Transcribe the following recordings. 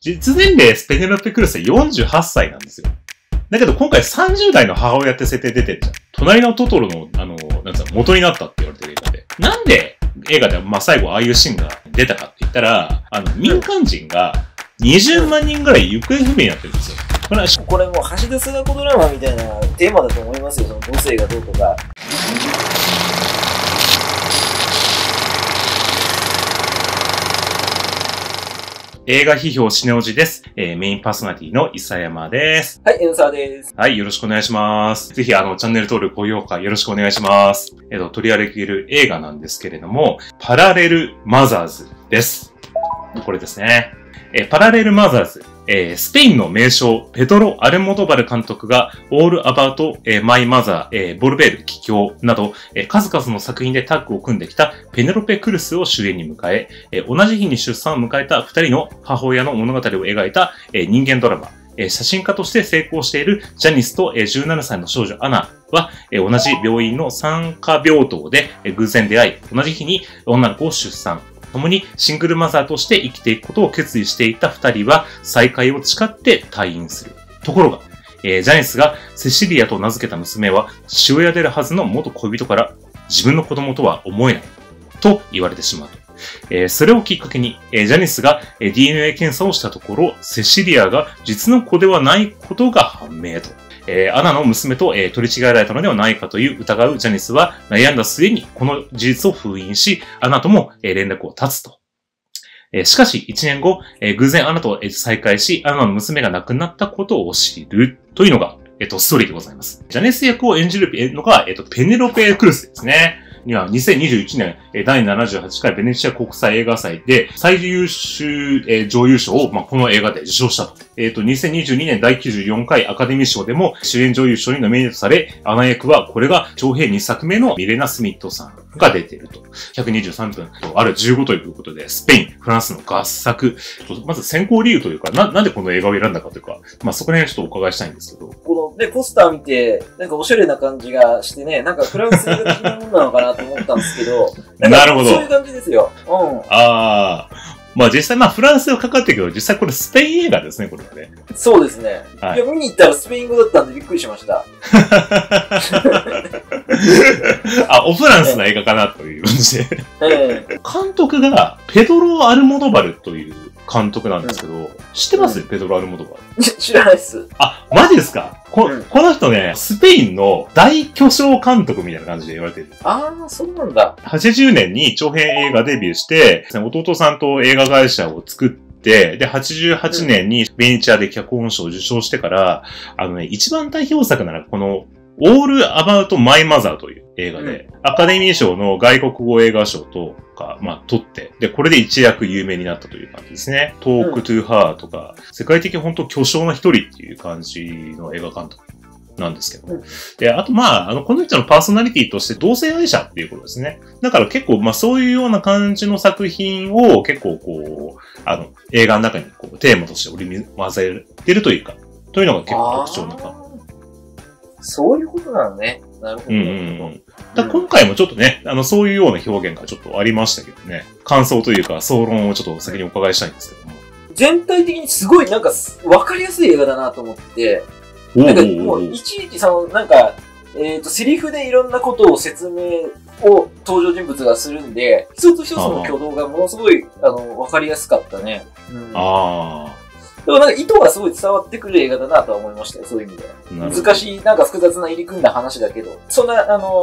実年齢ペネロペ・クルスは48歳なんですよ。だけど今回30代の母親って設定出てるじゃん。隣のトトロの、なんつうの、元になったって言われてる映画で。なんで映画では、まあ、最後ああいうシーンが出たかって言ったら、民間人が20万人ぐらい行方不明になってるんですよ。これもう橋田壽賀子ドラマみたいなテーマだと思いますよ、その母性がどうとか。映画批評シネオジです。メインパーソナリティの伊佐山です。はい、江沢です。はい、よろしくお願いします。ぜひ、チャンネル登録、高評価よろしくお願いします。取り上げる映画なんですけれども、パラレルマザーズです。これですね。パラレルマザーズ。スペインの名将、ペドロ・アルモドバル監督が、All About My Mother、ボルベール帰郷など、数々の作品でタッグを組んできたペネロペ・クルスを主演に迎え、同じ日に出産を迎えた二人の母親の物語を描いた、人間ドラマ、写真家として成功しているジャニスと、17歳の少女アナは、同じ病院の産科病棟で、偶然出会い、同じ日に女の子を出産。共にシングルマザーとして生きていくことを決意していた二人は再会を誓って退院する。ところが、ジャニスがセシリアと名付けた娘は父親であるはずの元恋人から自分の子供とは思えないと言われてしまう。それをきっかけに、ジャニスが DNA 検査をしたところ、セシリアが実の子ではないことが判明と。アナの娘と取り違えられたのではないかという疑うジャニスは悩んだ末にこの事実を封印し、アナとも連絡を絶つと。しかし1年後、偶然アナと再会し、アナの娘が亡くなったことを知るというのが、ストーリーでございます。ジャニス役を演じるのが、ペネロペ・クルスですね。今、2021年、第78回ベネチア国際映画祭で最優秀女優賞を、まあ、この映画で受賞したと。2022年第94回アカデミー賞でも主演女優賞にノミネートされ、アナ役はこれが長編2作目のミレナ・スミットさんが出ていると。123分、ある15ということで、スペイン、フランスの合作。まず選考理由というか、なんでこの映画を選んだかというか、まあ、そこら辺ちょっとお伺いしたいんですけど。この、ね、ポスター見て、なんかおしゃれな感じがしてね、なんかフランス的なものなのかなと思ったんですけど、なるほど。そういう感じですよ。うん。ああ。まあ実際、まあフランスはかかってるけど、実際これスペイン映画ですね、これはね。そうですね。はい、いや、見に行ったらスペイン語だったんでびっくりしました。あ、オフランスな映画かなという感じで。監督がペドロ・アルモドバルという監督なんですけど、知ってます、ペドロ・アルモドバル。知らないっす。あ、マジですか？この人ね、スペインの大巨匠監督みたいな感じで言われてる。ああ、そうなんだ。80年に長編映画デビューして、弟さんと映画会社を作って、で、88年にベネチアで脚本賞を受賞してから、ね、一番代表作ならこの、All About My Mother という映画で、アカデミー賞の外国語映画賞とか、まあ、取って、で、これで一躍有名になったという感じですね。Talk to Her とか、世界的本当巨匠の一人っていう感じの映画監督なんですけど。で、あと、まあ、この人のパーソナリティとして同性愛者っていうことですね。だから結構、まあ、そういうような感じの作品を結構こう、映画の中にこうテーマとして織り交ぜてるというか、というのが結構特徴な感じ。そういうことなのね。なるほど。今回もちょっとね、そういうような表現がちょっとありましたけどね。感想というか、総論をちょっと先にお伺いしたいんですけども。全体的にすごいなんか、わかりやすい映画だなと思ってて、なんかもう、いちいちなんか、セリフでいろんなことを説明を登場人物がするんで、一つ一つの挙動がものすごい、わかりやすかったね。うん、ああ。でもなんか意図がすごい伝わってくる映画だなとは思いましたよ、そういう意味で。難しい、なんか複雑な入り組んだ話だけど。そんな、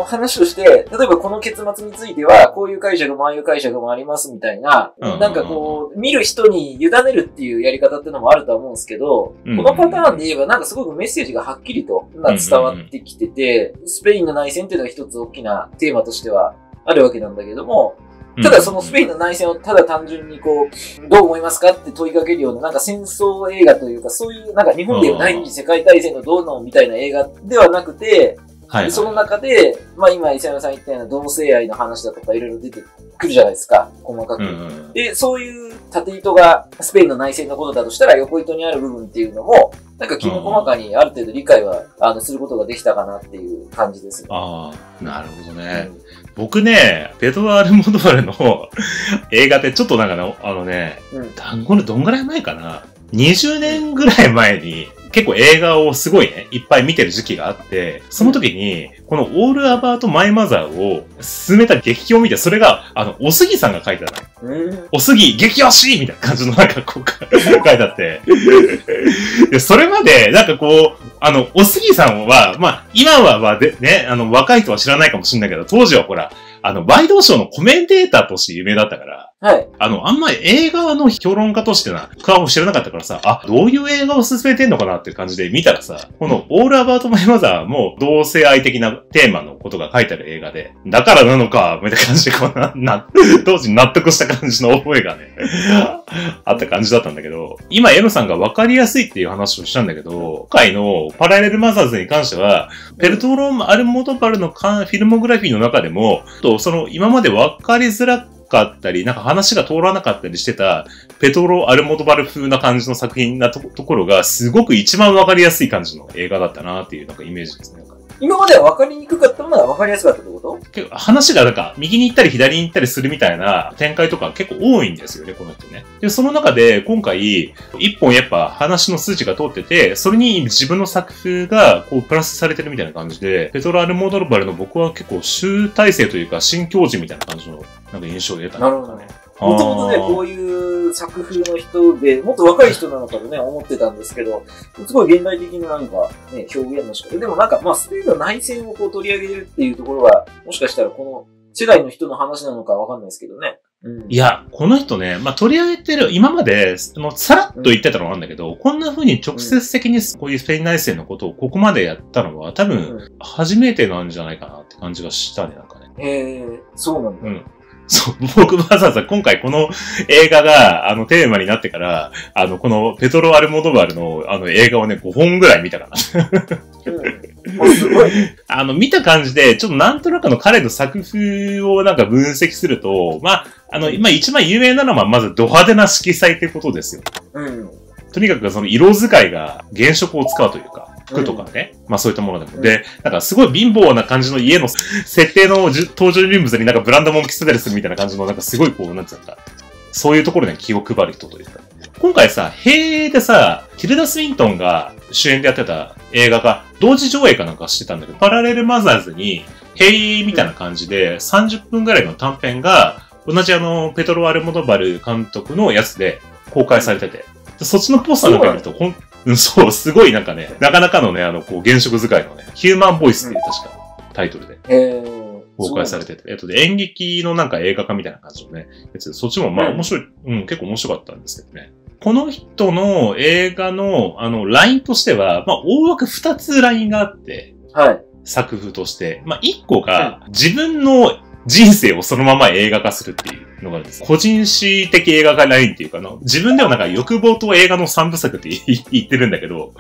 話として、例えばこの結末については、こういう解釈もああいう解釈もありますみたいな、なんかこう、見る人に委ねるっていうやり方ってのもあるとは思うんですけど、このパターンで言えばなんかすごくメッセージがはっきりと伝わってきてて、スペインの内戦っていうのが一つ大きなテーマとしてはあるわけなんだけども、ただそのスペインの内戦をただ単純にこう、どう思いますかって問いかけるようななんか戦争映画というか、そういうなんか日本でいう第二次世界大戦のどうのみたいな映画ではなくて、その中で、まあ今、伊佐山さん言ったような同性愛の話だとかいろいろ出てくるじゃないですか、細かく。で、そういう縦糸がスペインの内戦のことだとしたら横糸にある部分っていうのも、なんかきめ細かにある程度理解は、することができたかなっていう感じです、ね。ああ、なるほどね。僕ね、ペドロ・アルモドバルの映画ってちょっとなんかね、これどんぐらい前かな20年ぐらい前に結構映画をすごいね、いっぱい見てる時期があって、その時に、この All About My Mother を進めた劇評を見て、それが、おすぎさんが書いてあったの。おすぎ、激推しみたいな感じのなんかこう、書いてあって。で、それまで、なんかこう、おすぎさんは、まあ、今は、ね、若い人は知らないかもしれないけど、当時はほら、ワイドショーのコメンテーターとして有名だったから、はい、あんまり映画の評論家としてな、顔を知らなかったからさ、あ、どういう映画を進めてんのかなっていう感じで見たらさ、このオールアバウトマイマザーも同性愛的なテーマのことが書いてある映画で、だからなのか、みたいな感じでこう当時納得した感じの覚えがね、あった感じだったんだけど、今 M さんが分かりやすいっていう話をしたんだけど、今回のパラレルマザーズに関しては、ペルトロン・アルモドバルのフィルモグラフィーの中でも、その今まで分かりづらかったり、なんか話が通らなかったりしてた、ペトロ・アルモドバル風な感じの作品な ところが、すごく一番分かりやすい感じの映画だったなっていうなんかイメージですね。今までは分かりにくかったものは分かりやすかったってこと？結構話がなんか右に行ったり左に行ったりするみたいな展開とか結構多いんですよね、この人ね。で、その中で今回、一本やっぱ話の筋が通ってて、それに自分の作風がこうプラスされてるみたいな感じで、ペトロ・アルモドバルの僕は結構集大成というか新境地みたいな感じのなんか印象を得た、ね。なるほどね。もともとね、こういう作風の人で、もっと若い人なのかとね、思ってたんですけど、すごい現代的ななんか、ね、表現の仕方。でもなんか、まあ、スペインの内戦をこう取り上げるっていうところは、もしかしたらこの世代の人の話なのかわかんないですけどね。いや、この人ね、まあ、取り上げてる、今まで、さらっと言ってたのなんだけど、こんな風に直接的にこういうスペイン内戦のことをここまでやったのは、多分、初めてなんじゃないかなって感じがしたね、なんかね。そうなんだ。そう、僕わざわざ今回この映画がテーマになってから、このペトロ・アルモドバルの映画をね、5本ぐらい見たかな。すごい。見た感じで、ちょっとなんとなくの彼の作風をなんか分析すると、まあ、今一番有名なのはまずド派手な色彩ってことですよ。うん。とにかくその色使いが原色を使うというか。服とかね。まあそういったものでも。で、なんかすごい貧乏な感じの家の設定の登場人物になんかブランドも着せたりするみたいな感じの、なんかすごいこう、なんつうんだ。そういうところに気を配る人というか。今回さ、へーでさ、ティルダ・スウィントンが主演でやってた映画が同時上映かなんかしてたんだけど、パラレルマザーズに、へーみたいな感じで30分ぐらいの短編が、同じペトロ・アルモドバル監督のやつで公開されてて。そっちのポスターなんか見ると、そう、すごいなんかね、なかなかのね、こう、原色使いのね、ヒューマンボイスっていう確かタイトルで、公開されてて、演劇のなんか映画化みたいな感じのね、やつで、そっちもまあ面白い、結構面白かったんですけどね。この人の映画の、ラインとしては、まあ、大枠2つラインがあって、はい。作風として、まあ、1個が、自分の人生をそのまま映画化するっていう。のがですね、個人史的映画がないっていうか自分ではなんか欲望と映画の3部作って言ってるんだけど、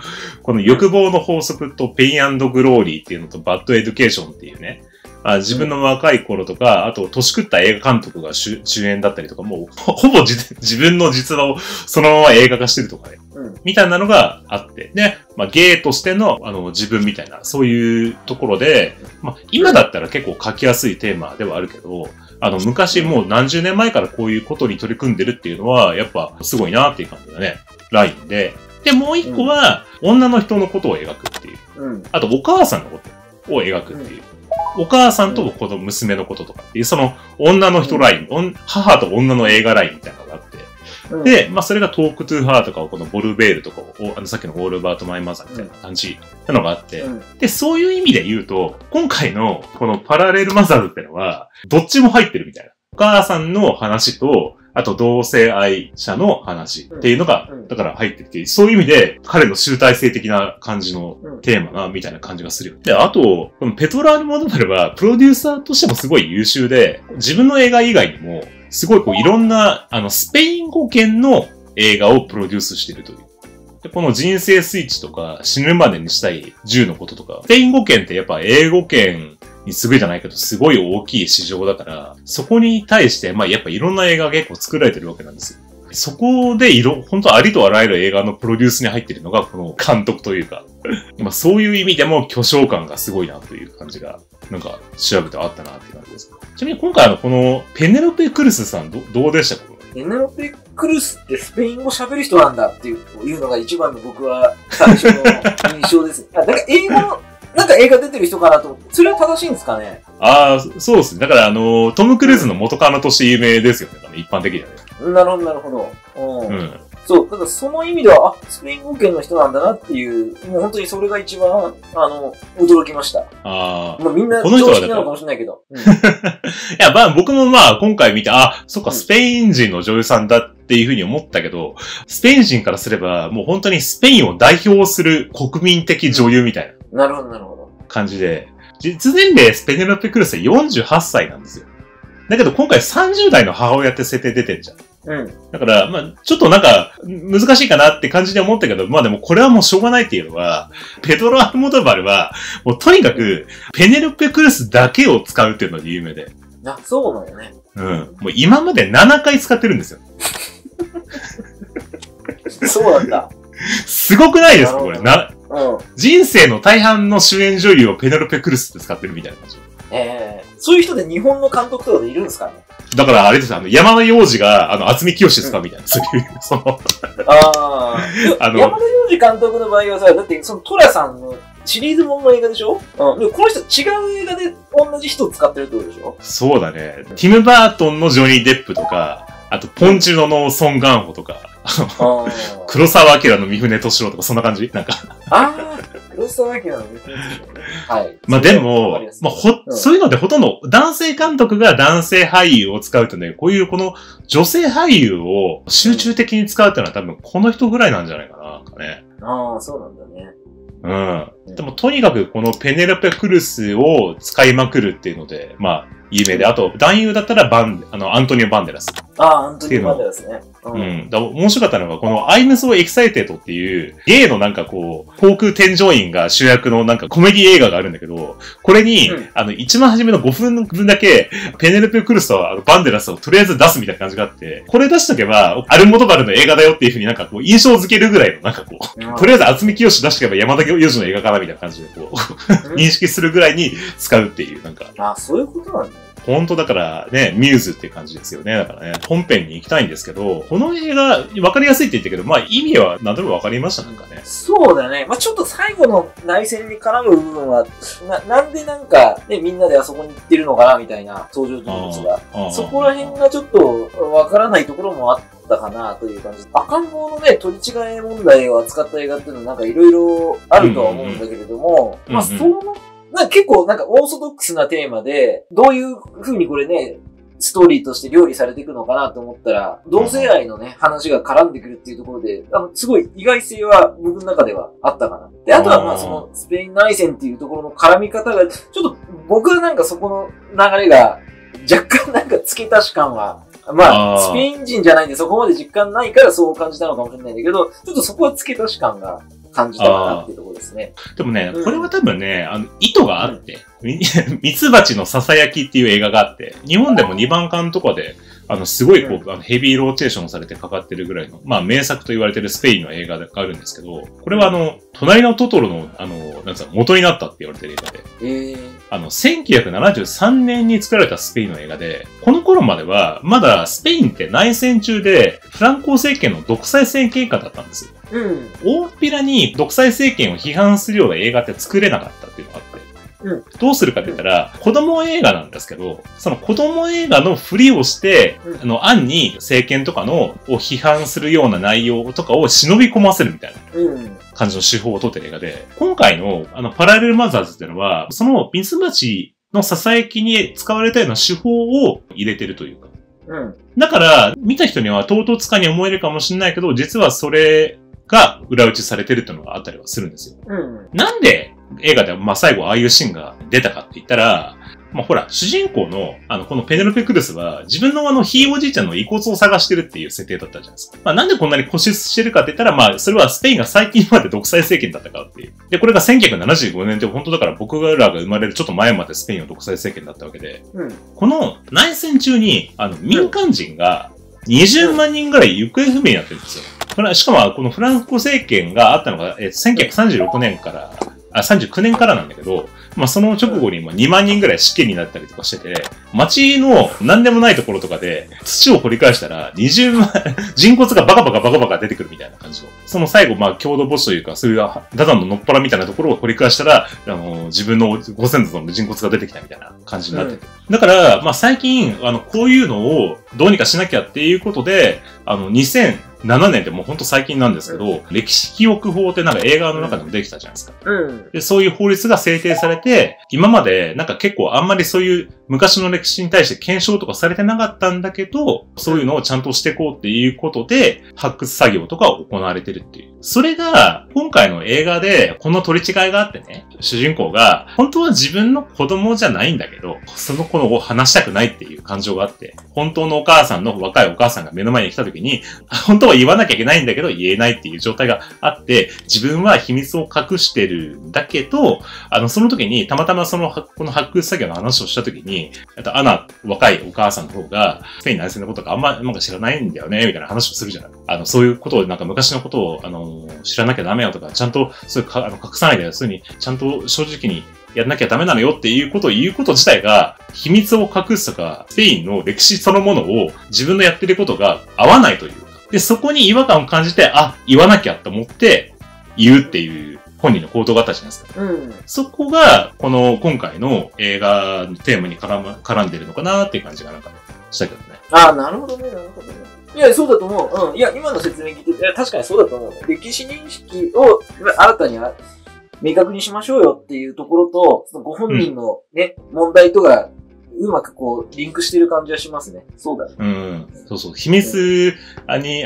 この欲望の法則とペイン&グローリーっていうのとバッドエデュケーションっていうね、自分の若い頃とか、あと年食った映画監督が主演だったりとか、もうほぼ自分の実話をそのまま映画化してるとかね、みたいなのがあって、ね、まあ芸としての自分みたいな、そういうところで、まあ今だったら結構書きやすいテーマではあるけど、昔もう何十年前からこういうことに取り組んでるっていうのは、やっぱすごいなっていう感じだね。ラインで。で、もう一個は、女の人のことを描くっていう。あと、お母さんのことを描くっていう。お母さんとこの娘のこととかっていう、その女の人ライン、母と女の映画ラインみたいなのがあって。で、まあ、それがトークトゥーハーとか、このボルベールとかを、さっきのオールバートマイマザーみたいな感じなのがあって、で、そういう意味で言うと、今回のこのパラレルマザーズってのは、どっちも入ってるみたいな。お母さんの話と、あと同性愛者の話っていうのが、だから入ってきて、そういう意味で彼の集大成的な感じのテーマな、みたいな感じがするよ。で、あと、このペトロ・アルモドバルは、プロデューサーとしてもすごい優秀で、自分の映画以外にも、すごいこういろんな、スペイン語圏の映画をプロデュースしているという。で、この人生スイッチとか、死ぬまでにしたい10のこととか、スペイン語圏ってやっぱ英語圏にすぐじゃないけど、すごい大きい市場だから、そこに対して、まあやっぱいろんな映画が結構作られてるわけなんですよ。そこで本当ありとあらゆる映画のプロデュースに入ってるのが、この監督というか、まあそういう意味でも巨匠感がすごいなという感じが、なんか調べてあったなっていう感じです。ちなみに今回このペネロペ・クルスさんどうでしたか？メノペ・クルスってスペイン語喋る人なんだっていうのが一番の僕は最初の印象です。だから英語のなんか映画出てる人かなと思って、それは正しいんですかね？ああ、そうですね。だからトム・クルーズの元カノとして有名ですよね、一般的にはね。なるほど、なるほど。うん。そう、ただその意味では、あ、スペイン語圏の人なんだなっていう、もう本当にそれが一番、驚きました。ああ。まあみんな、常識なのかもしれないけど。うん、いや、まあ僕もまあ今回見て、あ、そっか、スペイン人の女優さんだっていうふうに思ったけど、スペイン人からすれば、もう本当にスペインを代表する国民的女優みたいな。なるほど、なるほど。感じで。実年齢、ペネロペ・クルスは48歳なんですよ。だけど今回30代の母親って設定出てんじゃん。うん。だから、まあちょっとなんか、難しいかなって感じで思ったけど、まあでもこれはもうしょうがないっていうのは、ペドロ・アルモドバルは、もうとにかく、ペネロペ・クルスだけを使うっていうのが有名で。あ、そうなのね。うん。もう今まで7回使ってるんですよ。そうなんだ。すごくないですか、これ。うん、人生の大半の主演女優をペネロペ・クルスって使ってるみたいな感じ。そういう人で日本の監督とかでいるんですかね。だからあれですよ、山田洋次が、渥美清で使うみたいな、そういう、その山田洋次監督の場合はさ、だってその寅さんのシリーズものの映画でしょ、うん、でもこの人違う映画で同じ人を使ってるってことでしょ。そうだね。ティム・バートンのジョニー・デップとか、あと、ポンチュノのソン・ガンホとか、黒沢明の三船敏郎とか、そんな感じなんか。ああ、黒沢明の三船敏郎。はい。まあでも、そういうのでほとんど男性監督が男性俳優を使うとね、こういうこの女性俳優を集中的に使うっていうのは多分この人ぐらいなんじゃないかな、なんかね。ああ、そうなんだね。うん。でもとにかくこのペネロペ・クルスを使いまくるっていうので、まあ、有名で、あと、男優だったらアントニオ・バンデラス。アントニオ・バンデラスね。うん。だ面白かったのが、このアイム・ソー・エキサイテッドっていう、ゲイのなんかこう、航空添乗員が主役のなんかコメディ映画があるんだけど、これに、一番初めの5分分だけ、ペネロペ・クルスとバンデラスをとりあえず出すみたいな感じがあって、これ出しとけば、アルモドバルの映画だよっていうふうになんかこう、印象づけるぐらいのなんかこう、とりあえず渥美清出しとけば山田洋次の映画かなみたいな感じでこう、認識するぐらいに使うっていう、なんか。あ、そういうことなんだ。本当だからね、ミューズって感じですよね。だからね、本編に行きたいんですけど、この映画、わかりやすいって言ったけど、まあ意味は何でもわかりました、なんかね。そうだね。まあちょっと最後の内戦に絡む部分は、なんでなんか、ね、みんなであそこに行ってるのかな、みたいな登場人物が。そこら辺がちょっとわからないところもあったかな、という感じ。赤ん坊のね、取り違え問題を扱った映画っていうのはなんかいろいろあるとは思うんだけれども、まあその、結構なんかオーソドックスなテーマで、どういう風にこれね、ストーリーとして料理されていくのかなと思ったら、同性愛のね、話が絡んでくるっていうところで、すごい意外性は僕の中ではあったかな。で、あとはまあそのスペイン内戦っていうところの絡み方が、ちょっと僕はなんかそこの流れが、若干なんか付け足し感は、まあ、スペイン人じゃないんでそこまで実感ないからそう感じたのかもしれないんだけど、ちょっとそこは付け足し感が、感じたかなっていうところですね。でもね、これは多分ね、意図があって、ミツバチのささやきっていう映画があって、日本でも2番館とかで、すごいこう、ヘビーローテーションされてかかってるぐらいの、まあ、名作と言われてるスペインの映画があるんですけど、これは隣のトトロの、なんつうの、元になったって言われてる映画で、1973年に作られたスペインの映画で、この頃までは、まだスペインって内戦中で、フランコ政権の独裁政権下だったんですよ。うん。大っぴらに独裁政権を批判するような映画って作れなかったっていうのがあって。うん、どうするかって言ったら、子供映画なんですけど、その子供映画のふりをして、暗に政権とかを批判するような内容とかを忍び込ませるみたいな感じの手法を取ってる映画で、今回のパラレルマザーズっていうのは、そのミツバチのささやきに使われたような手法を入れてるというか。うん、だから、見た人には唐突かに思えるかもしれないけど、実はそれ、が裏打ちされてるっていうのがあったりはするんですよ。うん、なんで映画でまあ最後ああいうシーンが出たかって言ったら、まあほら、主人公のこのペネロペ・クルスは自分のひいおじいちゃんの遺骨を探してるっていう設定だったじゃないですか。まあなんでこんなに固執してるかって言ったら、まあそれはスペインが最近まで独裁政権だったからっていう。で、これが1975年って本当だから僕らが生まれるちょっと前までスペインの独裁政権だったわけで、うん、この内戦中に民間人が20万人ぐらい行方不明になってるんですよ。しかも、このフランコ政権があったのが、1936年から39年からなんだけど、まあ、その直後に2万人ぐらい死刑になったりとかしてて、街の何でもないところとかで土を掘り返したら20万、人骨がバカバカ出てくるみたいな感じの。その最後、まあ、郷土墓地というか、そういうダダののっぱらみたいなところを掘り返したら、自分のご先祖の人骨が出てきたみたいな感じになってて。だから、まあ、最近、こういうのをどうにかしなきゃっていうことで、2007年ってもうほんと最近なんですけど、歴史記憶法ってなんか映画の中でもできたじゃないですか。で、そういう法律が制定されて、今までなんか結構あんまりそういう昔の歴史に対して検証とかされてなかったんだけど、そういうのをちゃんとしていこうっていうことで、発掘作業とか行われてるっていう。それが、今回の映画で、この取り違いがあってね、主人公が、本当は自分の子供じゃないんだけど、その子を話したくないっていう感情があって、本当のお母さんの若いお母さんが目の前に来た時に、本当は言わなきゃいけないんだけど、言えないっていう状態があって、自分は秘密を隠してるんだけど、その時に、たまたまこの発掘作業の話をした時に、アナ、若いお母さんの方が、スペイン内戦のことがあんまなんか知らないんだよね、みたいな話をするじゃない。そういうことを、なんか昔のことを、知らなきゃダメよとか、ちゃんと、そういう隠さないで、そういうふうに、ちゃんと正直にやらなきゃダメなのよっていうことを言うこと自体が、秘密を隠すとか、スペインの歴史そのものを自分のやってることが合わないという。で、そこに違和感を感じて、あ、言わなきゃと思って、言うっていう。本人の行動があったじゃないですか。そこが、今回の映画のテーマに絡んでるのかなっていう感じがなんかしたけどね。ああ、なるほどね、なるほどね。いや、そうだと思う。いや、今の説明聞いて、いや、確かにそうだと思う。歴史認識を新たに明確にしましょうよっていうところと、そのご本人のね、問題とか、うまくこう、リンクしてる感じはしますね。そうだね。そうそう。秘密に、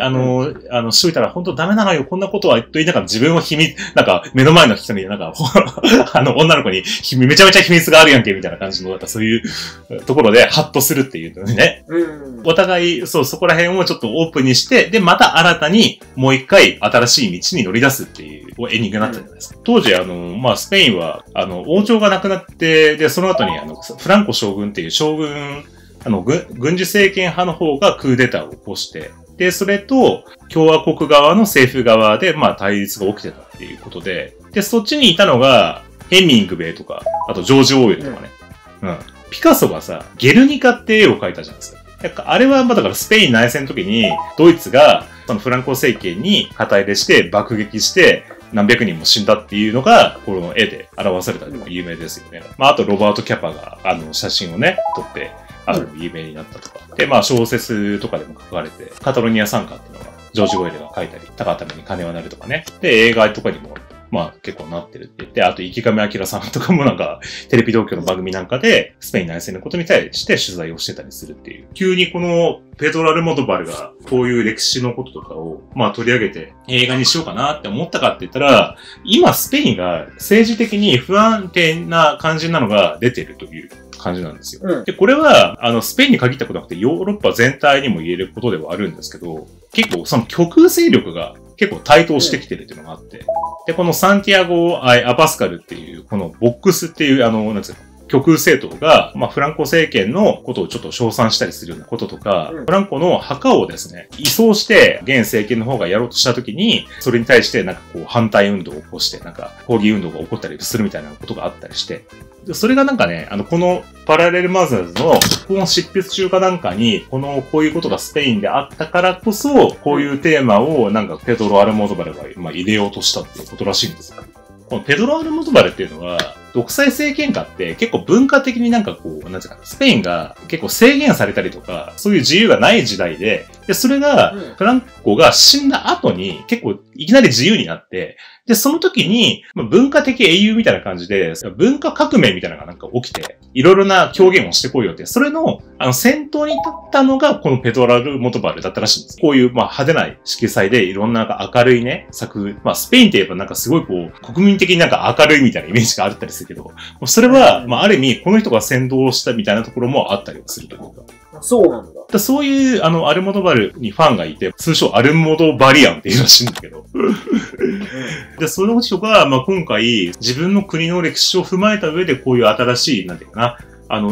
しといたら本当ダメなのよ。こんなことは言いながら自分を秘密、なんか、目の前の人に、なんか、女の子に、めちゃめちゃ秘密があるやんけ、みたいな感じの、なんかそういうところで、ハッとするっていうね。お互い、そう、そこら辺をちょっとオープンにして、で、また新たに、もう一回、新しい道に乗り出すっていう、エンディングになったじゃないですか。当時、まあ、スペインは、王朝がなくなって、で、その後に、フランコ将軍っていう将軍、軍事政権派の方がクーデターを起こして、で、それと共和国側の政府側で、まあ対立が起きてたっていうことで、で、そっちにいたのが、ヘミングウェイとか、あとジョージ・オーウェルとかね。ピカソがさ、ゲルニカって絵を描いたじゃないですか。あれは、まあだからスペイン内戦の時に、ドイツが、フランコ政権に肩入れして、爆撃して、何百人も死んだっていうのが、この絵で表されたのが有名ですよね。まあ、あとロバート・キャパが、写真をね、撮って、有名になったとか。で、まあ、小説とかでも書かれて、カタロニア賛歌っていうのが、ジョージ・オイルが書いたり、高ために金はなるとかね。で、映画とかにも、まあ、結構なってるって言って、あと、池上彰さんとかもなんか、テレビ東京の番組なんかで、スペイン内戦のことに対して取材をしてたりするっていう。急にこの、ペドロ・アルモドバルがこういう歴史のこととかをまあ取り上げて映画にしようかなって思ったかって言ったら、今スペインが政治的に不安定な感じなのが出てるという感じなんですよ。で、これはスペインに限ったことなくてヨーロッパ全体にも言えることではあるんですけど、結構その極右勢力が結構台頭してきてるっていうのがあって、で、このサンティアゴ・アパスカルっていうこのボックスっていうなんつうの極右政党が、まあ、フランコ政権のことをちょっと称賛したりするようなこととか、フランコの墓をですね、移送して、現政権の方がやろうとした時に、それに対してなんかこう反対運動を起こして、なんか抗議運動が起こったりするみたいなことがあったりして、それがなんかね、このパラレルマザーズのこの執筆中かなんかに、こういうことがスペインであったからこそ、こういうテーマをなんかペドロ・アルモドバルが入れようとしたっていうことらしいんですよ。このペドロ・アルモドバルっていうのは、独裁政権下って結構文化的になんかこう、なんていうか、スペインが結構制限されたりとか、そういう自由がない時代で、で、それが、フランコが死んだ後に結構いきなり自由になって、で、その時に文化的英雄みたいな感じで、文化革命みたいなのがなんか起きて、いろいろな表現をしてこいよって、それの、先頭に立ったのがこのペドロ・アルモドバルだったらしいんです。こういう、まあ派手な色彩でいろんな明るいね、作、まあスペインって言えばなんかすごいこう、国民的になんか明るいみたいなイメージがあったりする。けどそれは、まあ、ある意味、この人が先導したみたいなところもあったりするというか。そうなんだ。そういう、アルモドバルにファンがいて、通称アルモドバリアンっていうらしいんだけど。で、その人が、まあ、今回、自分の国の歴史を踏まえた上で、こういう新しい、なんていうかな、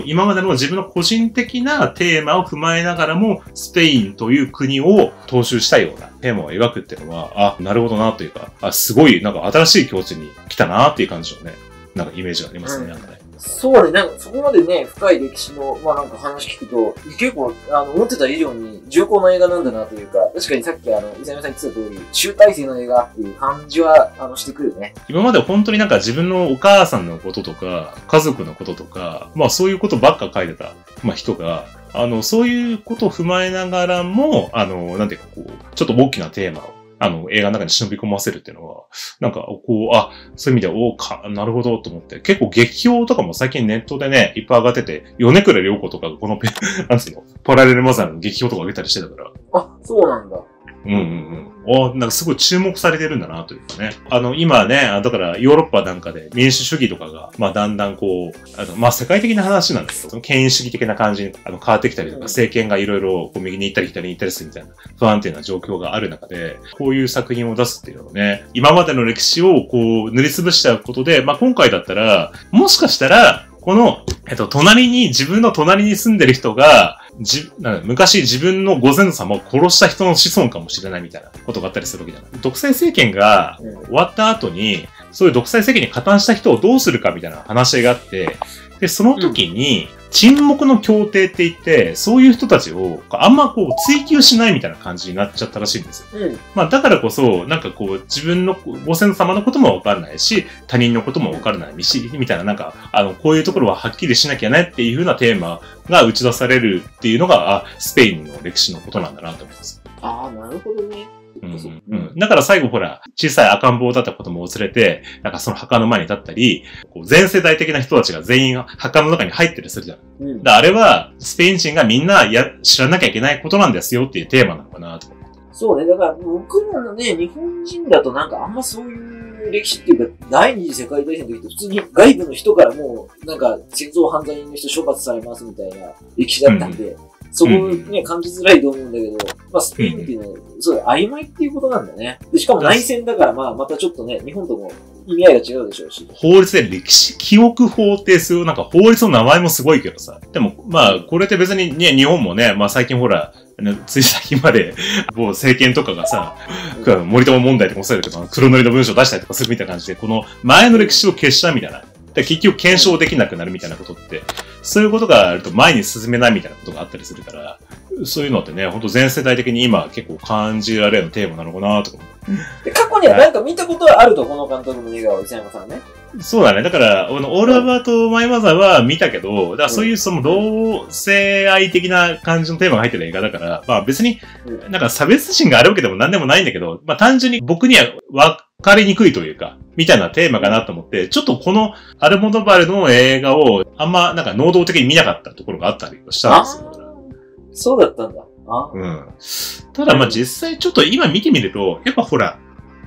今までの自分の個人的なテーマを踏まえながらも、スペインという国を踏襲したようなテーマを描くっていうのは、あ、なるほどなというか、あ、すごい、なんか新しい境地に来たなっていう感じのね、なんかイメージがありますね、なんかね。そうね、なんかそこまでね、深い歴史の、まあなんか話聞くと、結構、思ってた以上に重厚な映画なんだなというか、確かにさっき伊沢さん言ってた通り、集大成の映画っていう感じは、してくるね。今まで本当になんか自分のお母さんのこととか、家族のこととか、まあそういうことばっか書いてた、まあ人が、そういうことを踏まえながらも、なんていうかこう、ちょっと大きなテーマを、映画の中に忍び込ませるっていうのは、なんか、こう、あ、そういう意味では、おか、なるほど、と思って。結構、劇評とかも最近ネットでね、いっぱい上がってて、米倉涼子とかがこのなんつうの、パラレルマザーの劇評とか上げたりしてたから。あ、そうなんだ。うんうんうん。お、なんかすごい注目されてるんだな、というかね。今ね、だから、ヨーロッパなんかで民主主義とかが、まあ、だんだんこう、まあ、世界的な話なんですけど、権威主義的な感じに変わってきたりとか、政権がいろいろ右に行ったり左に行ったりするみたいな不安定な状況がある中で、こういう作品を出すっていうのはね、今までの歴史をこう、塗りつぶしちゃうことで、まあ、今回だったら、もしかしたら、この、自分の隣に住んでる人が、昔自分のご先祖様を殺した人の子孫かもしれないみたいなことがあったりするわけじゃない。独裁政権が終わった後に、そういう独裁政権に加担した人をどうするかみたいな話があって、で、その時に、沈黙の協定って言って、そういう人たちをあんまこう追求しないみたいな感じになっちゃったらしいんですよ。まあだからこそ、なんかこう自分のご先祖様のこともわからないし、他人のこともわからないし、みたいななんか、こういうところははっきりしなきゃねっていう風なテーマが打ち出されるっていうのが、あ、スペインの歴史のことなんだなと思います。ああ、なるほどね。うんうん、だから最後ほら、小さい赤ん坊だった子供を連れて、なんかその墓の前に立ったり、こう全世代的な人たちが全員墓の中に入ったりするじゃん。うん、だあれは、スペイン人がみんな知らなきゃいけないことなんですよっていうテーマなのかなと。そうね、だから僕らのね、日本人だとなんかあんまそういう歴史っていうか、第二次世界大戦の時って普通に外部の人からもう、なんか戦争犯罪の人処罰されますみたいな歴史だったんで、うんそこね、感じづらいと思うんだけど、まあ、スペインっていうのは、そう、曖昧っていうことなんだね。で、しかも内戦だから、まあ、またちょっとね、日本とも意味合いが違うでしょうし。法律で歴史記憶法ってする、なんか法律の名前もすごいけどさ。でも、まあ、これって別にね、日本もね、まあ最近ほら、つい先まで、もう政権とかがさ、森友問題とかもそうだけど、黒塗りの文章を出したりとかするみたいな感じで、この前の歴史を消したみたいな。結局検証できなくなるみたいなことって、そういうことがあると前に進めないみたいなことがあったりするから、そういうのってね、ほんと全世代的に今結構感じられるテーマなのかなとか。過去にはなんか見たことはあると、この監督の映画を、伊沢さんね。そうだね。だから、All About My Motherは見たけど、だからそういうその同性愛的な感じのテーマが入ってる映画だから、まあ別に、なんか差別心があるわけでも何でもないんだけど、まあ単純に僕には分かりにくいというか、みたいなテーマかなと思って、ちょっとこのアルモドバルの映画をあんまなんか能動的に見なかったところがあったりしたんですよ。そうだったんだ。あうん。ただまあ実際ちょっと今見てみると、やっぱほら、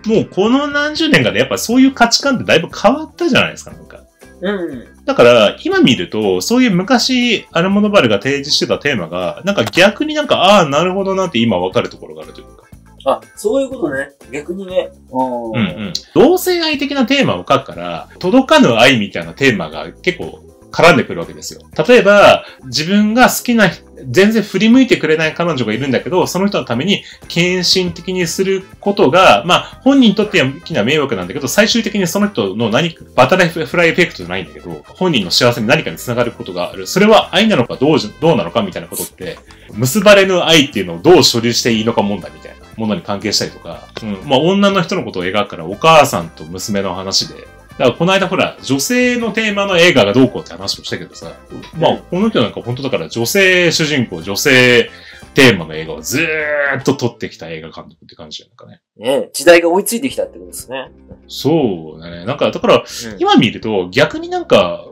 もうこの何十年かでやっぱそういう価値観ってだいぶ変わったじゃないですか、なんか。うん。だから今見ると、そういう昔アルモドバルが提示してたテーマが、なんか逆になんか、ああ、なるほどなって今わかるところがあるというか。あ、そういうことね。逆にね。うんうん。同性愛的なテーマを書くから、届かぬ愛みたいなテーマが結構絡んでくるわけですよ。例えば、自分が好きな、全然振り向いてくれない彼女がいるんだけど、その人のために献身的にすることが、まあ、本人にとっては大きな迷惑なんだけど、最終的にその人の何か、バタフライエフェクトじゃないんだけど、本人の幸せに何かにつながることがある。それは愛なのかどうなのかみたいなことって、結ばれぬ愛っていうのをどう処理していいのか問題みたいな。ものに関係したりとか、うん、まあ女の人のことを描くからお母さんと娘の話で、だからこの間ほら女性のテーマの映画がどうこうって話をしたけどさ、まあこの人なんか本当だから女性主人公、女性テーマの映画をずーっと撮ってきた映画監督って感じなんかね。ね、時代が追いついてきたってことですね。そうだね。なんかだから、今見ると逆になんか、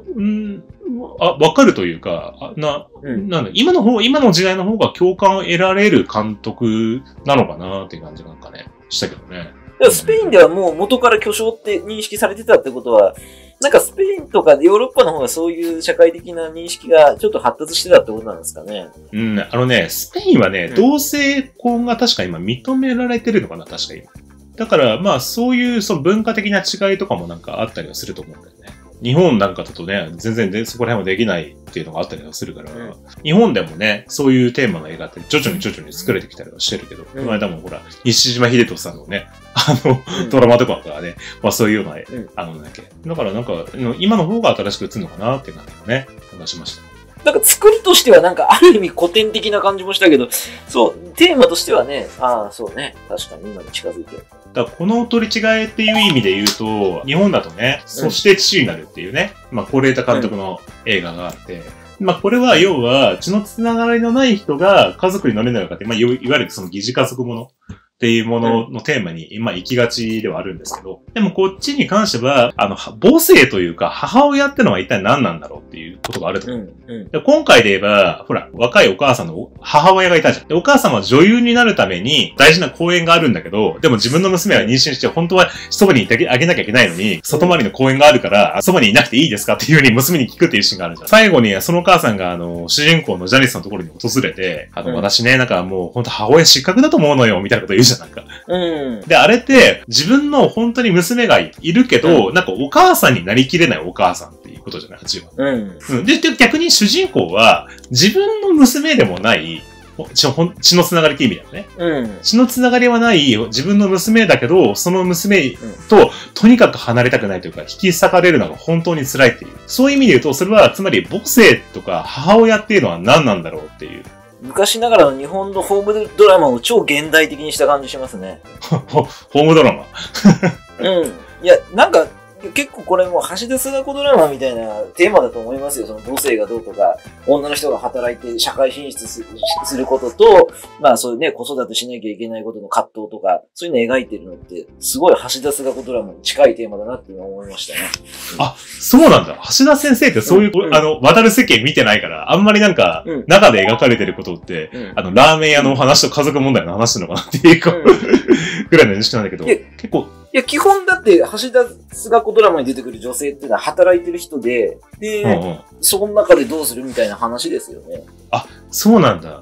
わかるというか、今の時代の方が共感を得られる監督なのかなっていう感じなんかね、したけどね。スペインではもう元から巨匠って認識されてたってことは、なんかスペインとかヨーロッパの方がそういう社会的な認識がちょっと発達してたってことなんですかね。うん、スペインはね、同性婚が確か今認められてるのかな、確か今。だから、まあ、そういうその文化的な違いとかもなんかあったりはすると思うんだよね。日本なんかだとね、全然でそこら辺はできないっていうのがあったりはするから、うん、日本でもね、そういうテーマの映画って徐々に作れてきたりはしてるけど、この間もほら、西島秀俊さんのね、ドラマとかからね、まあそういうような、だけ。だからなんか、今の方が新しく映るのかなっていう感じがね、話しました。なんか作りとしてはなんかある意味古典的な感じもしたけど、そう、テーマとしてはね、ああ、そうね、確かに今に近づいてる。だからこの取り違えっていう意味で言うと、日本だとね、そして父になるっていうね、まあ、是枝監督の映画があって、まあ、これは要は血のつながりのない人が家族になれないのかって、まあ、いわゆるその疑似家族もの。っていうもののテーマに、まあ、行きがちではあるんですけど、でもこっちに関しては、母性というか、母親ってのは一体何なんだろうっていうことがあると思う。で今回で言えば、ほら、若いお母さんの母親がいたじゃん。でお母さんは女優になるために大事な公演があるんだけど、でも自分の娘は妊娠して、本当はそばにいてあげなきゃいけないのに、外回りの公演があるから、そばにいなくていいですかっていうふうに娘に聞くっていうシーンがあるじゃん。最後に、そのお母さんが、主人公のジャニスのところに訪れて、私ね、なんかもう本当母親失格だと思うのよ、みたいなこと言う。なんかで、あれって、自分の本当に娘がいるけど、なんかお母さんになりきれないお母さんっていうことじゃない、8話。で、逆に主人公は、自分の娘でもない、血のつながりって意味だよね。血のつながりはない、自分の娘だけど、その娘と、とにかく離れたくないというか、引き裂かれるのが本当に辛いっていう。そういう意味で言うと、それは、つまり母性とか母親っていうのは何なんだろうっていう。昔ながらの日本のホームドラマを超現代的にした感じしますね。ホームドラマいや、なんか、結構これもう橋田須賀子ドラマみたいなテーマだと思いますよ。その母性がどうとか、女の人が働いて社会進出することと、まあそういうね、子育てしなきゃいけないことの葛藤とか、そういうのを描いてるのって、すごい橋田須賀子ドラマに近いテーマだなっていうのは思いましたね。あ、そうなんだ。橋田先生ってそういう、渡る世間見てないから、あんまりなんか、中で描かれてることって、ラーメン屋の話と家族問題の話なのかなっていうか、ぐらいの認識なんだけど、結構、いや、基本だって、橋田須賀子ドラマに出てくる女性っていうのは働いてる人で、で、その中でどうするみたいな話ですよね。あ、そうなんだ。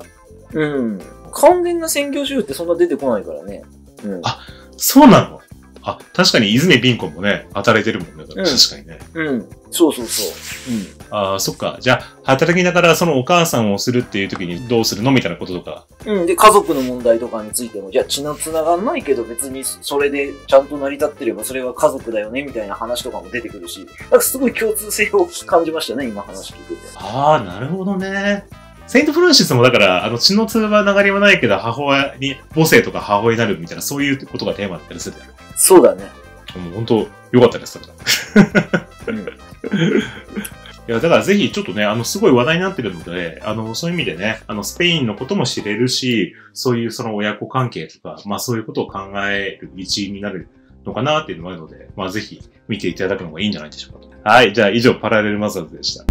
完全な専業主婦ってそんな出てこないからね。あ、そうなの？あ、確かに泉ピン子もね、働いてるもんね。確かにね。そうそうそう。ああ、そっか。じゃあ、働きながらそのお母さんをするっていう時にどうするのみたいなこととか。で、家族の問題とかについても、じゃあ血の繋がんないけど別にそれでちゃんと成り立ってればそれは家族だよねみたいな話とかも出てくるし、なんかすごい共通性を感じましたね、今話聞いてて。ああ、なるほどね。セイント・フランシスもだから、血のつながりはないけど、母親に、母性とか母親になるみたいな、そういうことがテーマだったりするんだよ。そうだね。もう本当、良かったです、いや、だからぜひ、ちょっとね、すごい話題になってるので、そういう意味でね、スペインのことも知れるし、そういうその親子関係とか、まあそういうことを考える道になるのかなっていうのもあるので、まあぜひ見ていただくのがいいんじゃないでしょうかと。はい、じゃあ以上、パラレルマザーズでした。